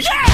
yeah!